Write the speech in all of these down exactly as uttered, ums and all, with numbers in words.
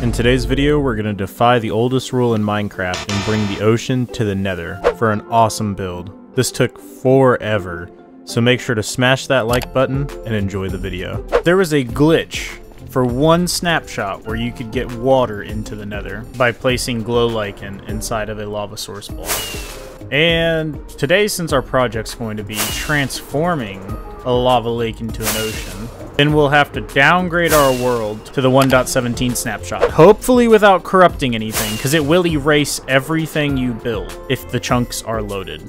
In today's video, we're going to defy the oldest rule in Minecraft and bring the ocean to the nether for an awesome build. This took forever, so make sure to smash that like button and enjoy the video. There was a glitch for one snapshot where you could get water into the nether by placing glow lichen inside of a lava source block. And today, since our project's going to be transforming a lava lake into an ocean, then we'll have to downgrade our world to the one point seventeen snapshot. Hopefully without corrupting anything, because it will erase everything you build if the chunks are loaded.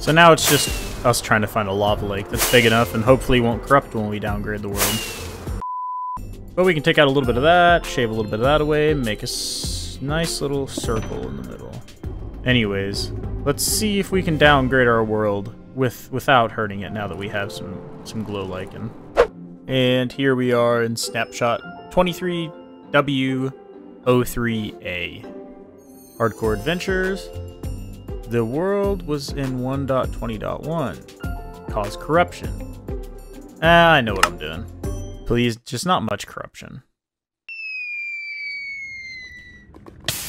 So now it's just us trying to find a lava lake that's big enough and hopefully won't corrupt when we downgrade the world. But we can take out a little bit of that, shave a little bit of that away, make a s nice little circle in the middle. Anyways, let's see if we can downgrade our world with without hurting it now that we have some, some glow lichen. And here we are in snapshot twenty-three W oh three A. Hardcore Adventures. The world was in one point twenty point one. Cause corruption. Ah, I know what I'm doing. Please, just not much corruption.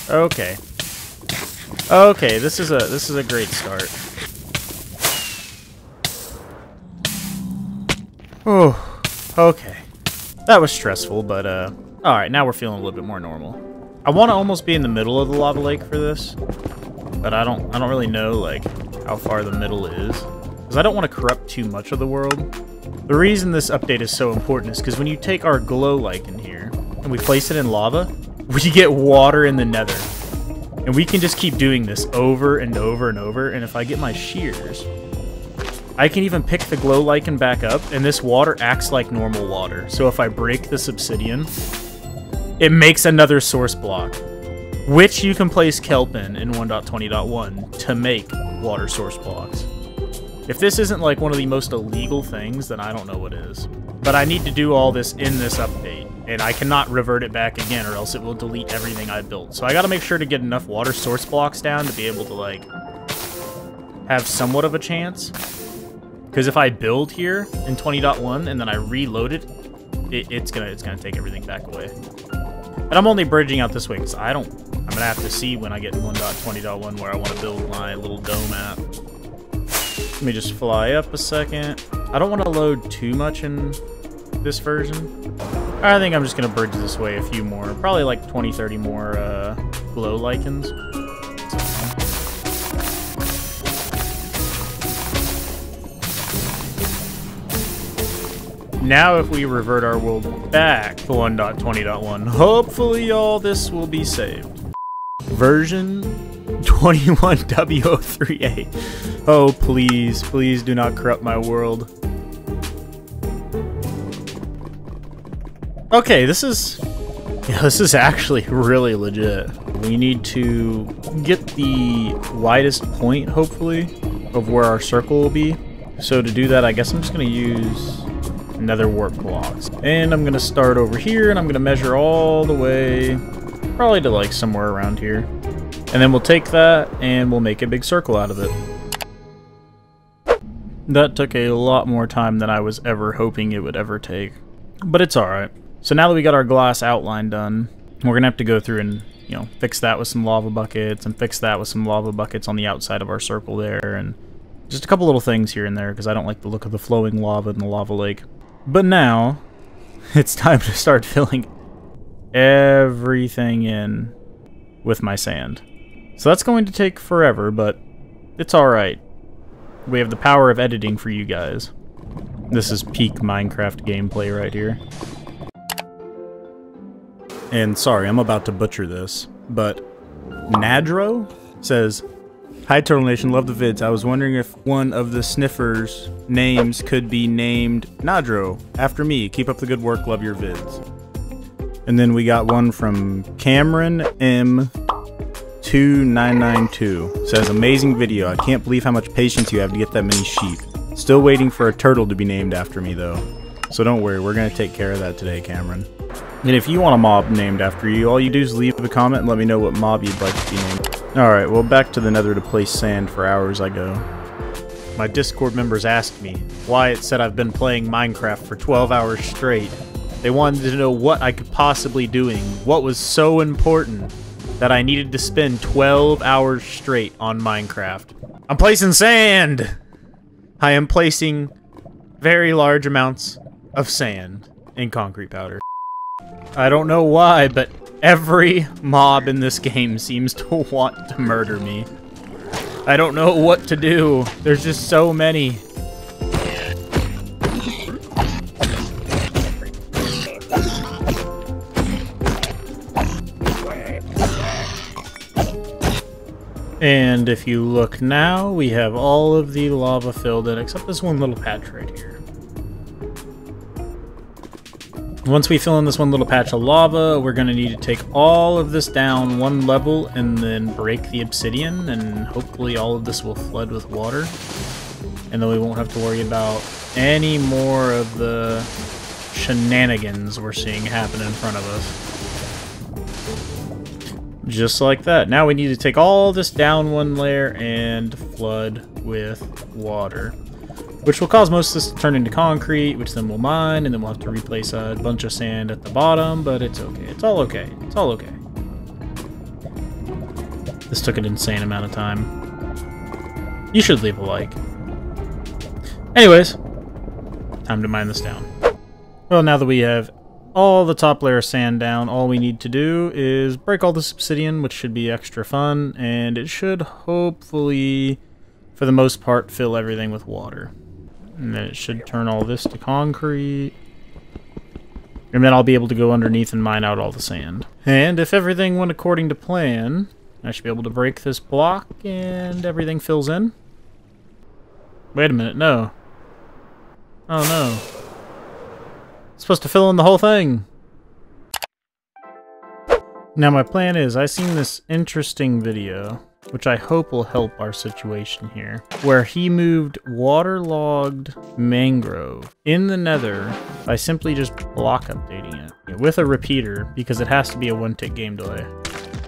Okay. Okay, this is a this is a great start. Oh. Okay, that was stressful, but uh, all right, now we're feeling a little bit more normal. I want to almost be in the middle of the lava lake for this, but I don't, I don't really know like how far the middle is, because I don't want to corrupt too much of the world. The reason this update is so important is because when you take our glow lichen here and we place it in lava, we get water in the nether, and we can just keep doing this over and over and over. And if I get my shears, I can even pick the glow lichen back up, and this water acts like normal water. So if I break this obsidian, it makes another source block, which you can place kelp in in one point twenty point one to make water source blocks. If this isn't like one of the most illegal things, then I don't know what is. But I need to do all this in this update, and I cannot revert it back again or else it will delete everything I built. So I gotta make sure to get enough water source blocks down to be able to like have somewhat of a chance. Because if I build here in twenty point one and then I reload it, it it's gonna it's gonna take everything back away. And I'm only bridging out this way because I don't. I'm gonna have to see when I get in one point twenty point one where I want to build my little dome at. Let me just fly up a second. I don't want to load too much in this version. I think I'm just gonna bridge this way a few more, probably like twenty, thirty more uh, glow lichens. Now if we revert our world back to one point twenty point one, hopefully all this will be saved. Version twenty-one W oh three A. Oh, please, please do not corrupt my world. Okay, this is, yeah, this is actually really legit. We need to get the widest point, hopefully, of where our circle will be. So to do that, I guess I'm just gonna use nether warp blocks, and I'm gonna start over here, and I'm gonna measure all the way probably to like somewhere around here, and then we'll take that and we'll make a big circle out of it. That took a lot more time than I was ever hoping it would ever take, but it's all right. So now that we got our glass outline done, we're gonna have to go through and, you know, fix that with some lava buckets and fix that with some lava buckets on the outside of our circle there, and just a couple little things here and there because I don't like the look of the flowing lava in the lava lake. But now, it's time to start filling everything in with my sand. So that's going to take forever, but it's alright. We have the power of editing for you guys. This is peak Minecraft gameplay right here. And sorry, I'm about to butcher this, but Nadro says, "Hi Turtle Nation, love the vids. I was wondering if one of the Sniffer's names could be named Nadro after me. Keep up the good work, love your vids." And then we got one from Cameron M two nine nine two. Says, "Amazing video. I can't believe how much patience you have to get that many sheep. Still waiting for a turtle to be named after me though. So don't worry, we're going to take care of that today, Cameron." And if you want a mob named after you, all you do is leave a comment and let me know what mob you'd like to be named. Alright, well, back to the nether to place sand for hours I go. My Discord members asked me why it said I've been playing Minecraft for twelve hours straight. They wanted to know what I could possibly be doing, what was so important that I needed to spend twelve hours straight on Minecraft. I'm placing sand! I am placing very large amounts of sand and concrete powder. I don't know why, but every mob in this game seems to want to murder me. I don't know what to do. There's just so many. And if you look now, we have all of the lava filled in, except this one little patch right here. Once we fill in this one little patch of lava, we're going to need to take all of this down one level and then break the obsidian, and hopefully all of this will flood with water. And then we won't have to worry about any more of the shenanigans we're seeing happen in front of us. Just like that. Now we need to take all this down one layer and flood with water, which will cause most of this to turn into concrete, which then we'll mine, and then we'll have to replace a bunch of sand at the bottom, but it's okay. It's all okay. It's all okay. This took an insane amount of time. You should leave a like. Anyways, time to mine this down. Well, now that we have all the top layer of sand down, all we need to do is break all this obsidian, which should be extra fun, and it should hopefully, for the most part, fill everything with water. And then it should turn all this to concrete. And then I'll be able to go underneath and mine out all the sand. And if everything went according to plan, I should be able to break this block and everything fills in. Wait a minute, no. Oh no. Supposed to fill in the whole thing. Now my plan is, I seen this interesting video, which I hope will help our situation here, where he moved waterlogged mangrove in the nether by simply just block updating it with a repeater, because it has to be a one-tick game delay.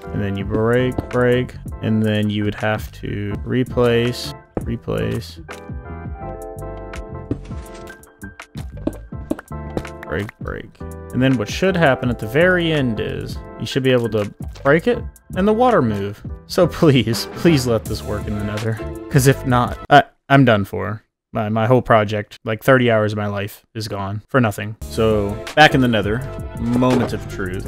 And then you break, break, and then you would have to replace, replace, break, break. And then what should happen at the very end is you should be able to break it and the water move. So please, please let this work in the nether. Because if not, I, I'm done for. My, my whole project, like thirty hours of my life, is gone for nothing. So back in the nether, moment of truth.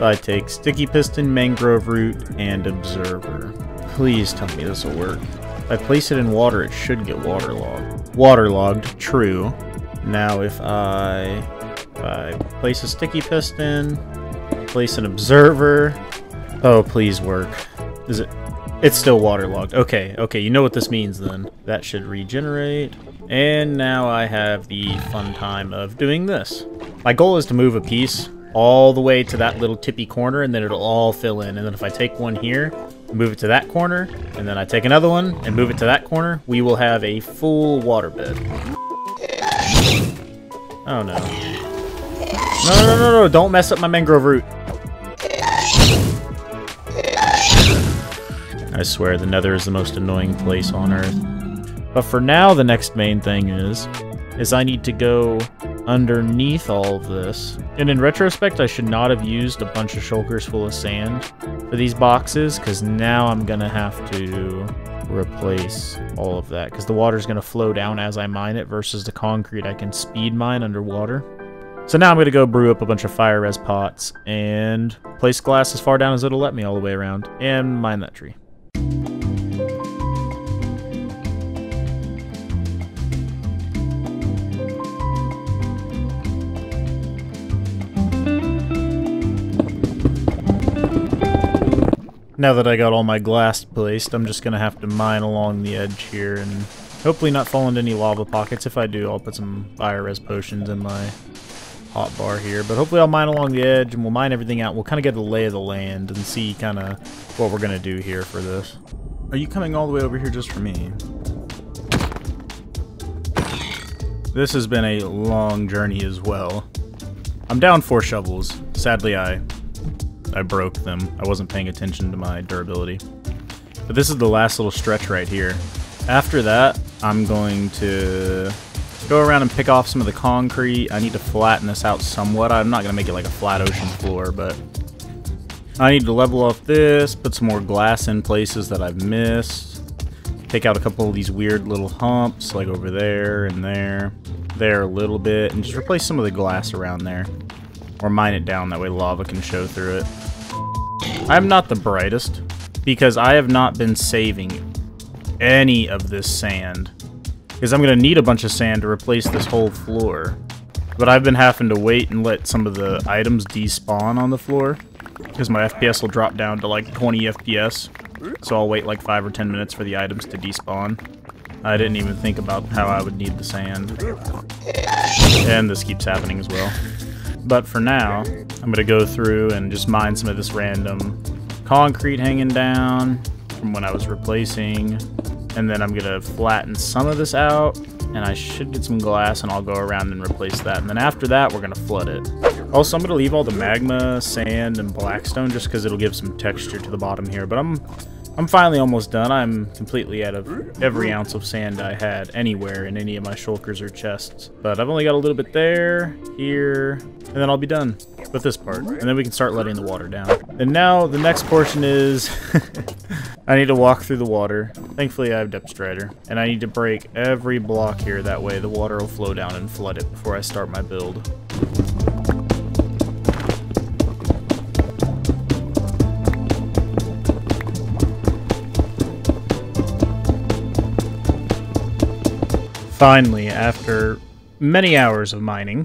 I take sticky piston, mangrove root, and observer. Please tell me this will work. If I place it in water, it should get waterlogged. Waterlogged, true. Now if I... I place a sticky piston, place an observer. Oh, please work. Is it? It's still waterlogged. Okay, okay, you know what this means then. That should regenerate. And now I have the fun time of doing this. My goal is to move a piece all the way to that little tippy corner, and then it'll all fill in. And then if I take one here, move it to that corner, and then I take another one and move it to that corner, we will have a full waterbed. Oh no. No, no, no, no, don't mess up my mangrove root. I swear, the nether is the most annoying place on Earth. But for now, the next main thing is, is I need to go underneath all of this. And in retrospect, I should not have used a bunch of shulkers full of sand for these boxes, because now I'm going to have to replace all of that, because the water's going to flow down as I mine it versus the concrete I can speed mine underwater. So now I'm going to go brew up a bunch of fire res pots and place glass as far down as it'll let me all the way around and mine that tree. Now that I got all my glass placed, I'm just going to have to mine along the edge here and hopefully not fall into any lava pockets. If I do, I'll put some fire res potions in my hot bar here, but hopefully I'll mine along the edge and we'll mine everything out. We'll kind of get the lay of the land and see kind of what we're going to do here for this. Are you coming all the way over here just for me? This has been a long journey as well. I'm down four shovels. Sadly, I I broke them. I wasn't paying attention to my durability. But this is the last little stretch right here. After that, I'm going to Go around and pick off some of the concrete. I need to flatten this out somewhat. I'm not going to make it like a flat ocean floor, but I need to level up this, put some more glass in places that I've missed. Take out a couple of these weird little humps, like over there and there, there a little bit, and just replace some of the glass around there. Or mine it down, that way lava can show through it. I'm not the brightest, because I have not been saving any of this sand. Because I'm going to need a bunch of sand to replace this whole floor. But I've been having to wait and let some of the items despawn on the floor, because my F P S will drop down to like twenty F P S. So I'll wait like five or ten minutes for the items to despawn. I didn't even think about how I would need the sand. And this keeps happening as well. But for now, I'm going to go through and just mine some of this random concrete hanging down from when I was replacing. And then I'm going to flatten some of this out. And I should get some glass, and I'll go around and replace that. And then after that, we're going to flood it. Also, I'm going to leave all the magma, sand, and blackstone just because it'll give some texture to the bottom here. But I'm I'm finally almost done. I'm completely out of every ounce of sand I had anywhere in any of my shulkers or chests. But I've only got a little bit there, here, and then I'll be done with this part. And then we can start letting the water down. And now the next portion is I need to walk through the water. Thankfully, I have Depth Strider. And I need to break every block here. That way the water will flow down and flood it before I start my build. Finally, after many hours of mining,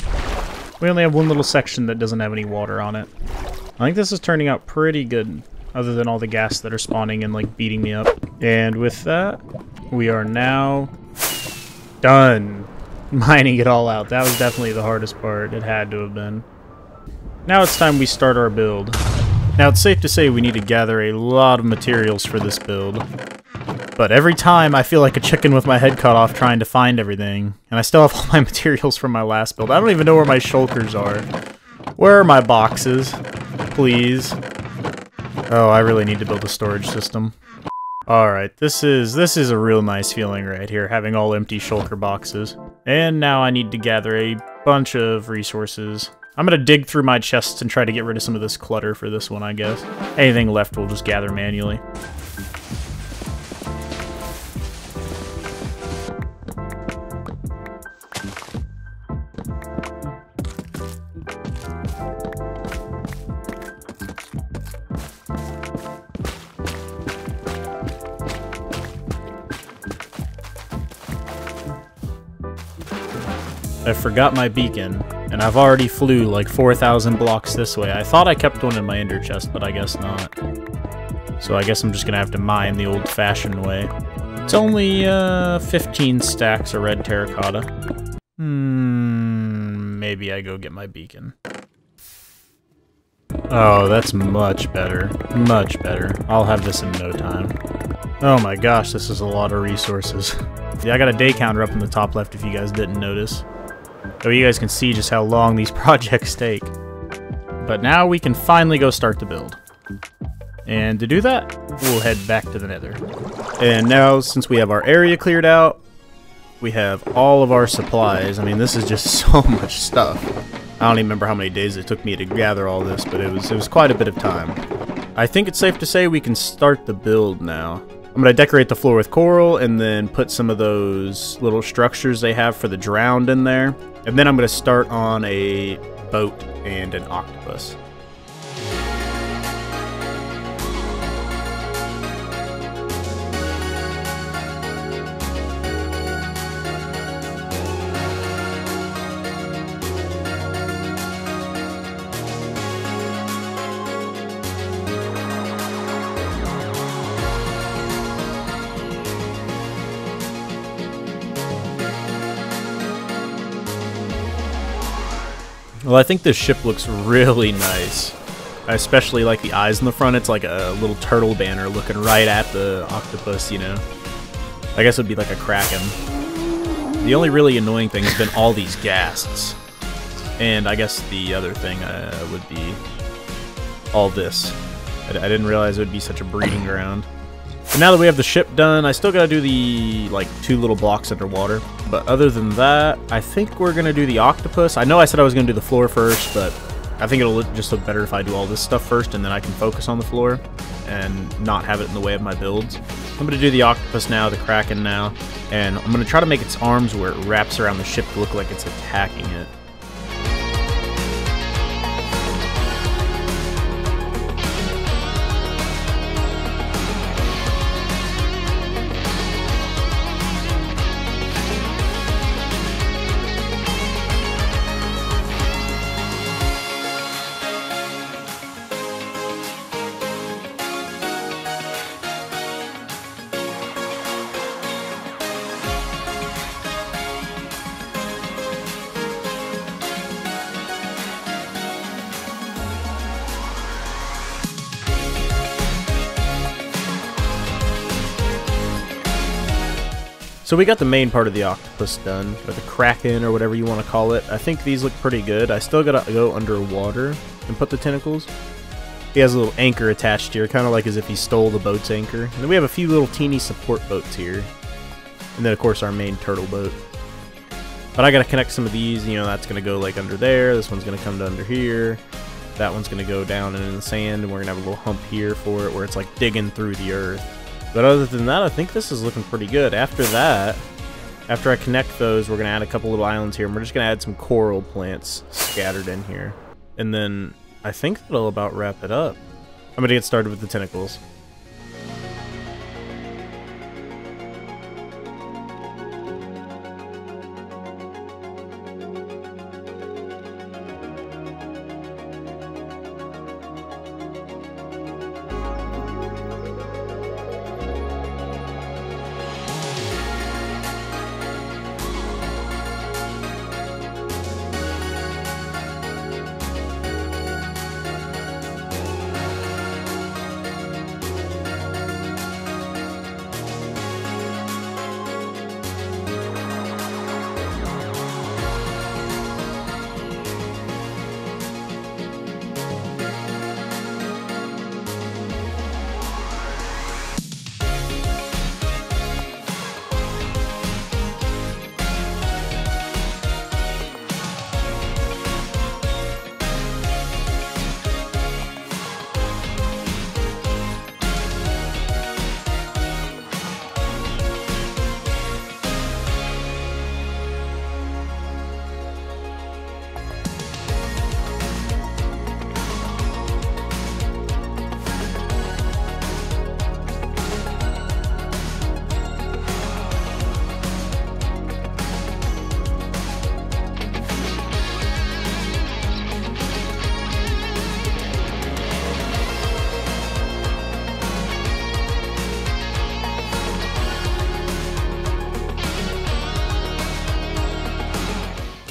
we only have one little section that doesn't have any water on it. I think this is turning out pretty good, other than all the gas that are spawning and like beating me up. And with that, we are now done mining it all out. That was definitely the hardest part. It had to have been. Now it's time we start our build. Now it's safe to say we need to gather a lot of materials for this build. But every time I feel like a chicken with my head cut off trying to find everything. And I still have all my materials from my last build. I don't even know where my shulkers are. Where are my boxes? Please. Oh, I really need to build a storage system. Alright, this is this is a real nice feeling right here, having all empty shulker boxes. And now I need to gather a bunch of resources. I'm going to dig through my chests and try to get rid of some of this clutter for this one, I guess. Anything left we'll just gather manually. I forgot my beacon, and I've already flew like four thousand blocks this way. I thought I kept one in my ender chest, but I guess not. So I guess I'm just gonna have to mine the old-fashioned way. It's only uh, fifteen stacks of red terracotta. Hmm, maybe I go get my beacon. Oh, that's much better. Much better. I'll have this in no time. Oh my gosh, this is a lot of resources. Yeah, I got a day counter up in the top left if you guys didn't notice. So you guys can see just how long these projects take. But now we can finally go start the build. And to do that, we'll head back to the Nether. And now, since we have our area cleared out, we have all of our supplies. I mean, this is just so much stuff. I don't even remember how many days it took me to gather all this, but it was, it was quite a bit of time. I think it's safe to say we can start the build now. I'm going to decorate the floor with coral and then put some of those little structures they have for the drowned in there. And then I'm going to start on a boat and an octopus. Well, I think this ship looks really nice. I especially like the eyes in the front. It's like a little turtle banner looking right at the octopus, you know. I guess it would be like a kraken. The only really annoying thing has been all these ghasts. And I guess the other thing uh, would be all this. I, I didn't realize it would be such a breeding ground. But now that we have the ship done, I still gotta do the like two little blocks underwater. But other than that, I think we're going to do the octopus. I know I said I was going to do the floor first, but I think it'll look just look better if I do all this stuff first, and then I can focus on the floor and not have it in the way of my builds. I'm going to do the octopus now, the kraken now, and I'm going to try to make its arms where it wraps around the ship to look like it's attacking it. So we got the main part of the octopus done, or the kraken, or whatever you want to call it. I think these look pretty good. I still gotta go underwater and put the tentacles. He has a little anchor attached here, kind of like as if he stole the boat's anchor. And then we have a few little teeny support boats here. And then, of course, our main turtle boat. But I gotta connect some of these, you know, that's gonna go like under there, this one's gonna come to under here, that one's gonna go down in the sand, and we're gonna have a little hump here for it where it's like digging through the earth. But other than that, I think this is looking pretty good. After that, after I connect those, we're going to add a couple little islands here. And we're just going to add some coral plants scattered in here. And then I think that'll about wrap it up. I'm going to get started with the tentacles.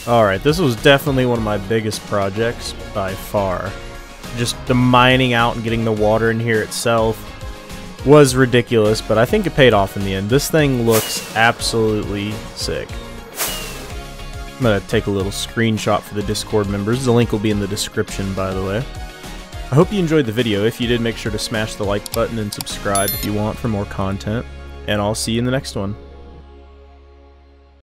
Alright, this was definitely one of my biggest projects by far. Just the mining out and getting the water in here itself was ridiculous, but I think it paid off in the end. This thing looks absolutely sick. I'm going to take a little screenshot for the Discord members. The link will be in the description, by the way. I hope you enjoyed the video. If you did, make sure to smash the like button and subscribe if you want for more content. And I'll see you in the next one.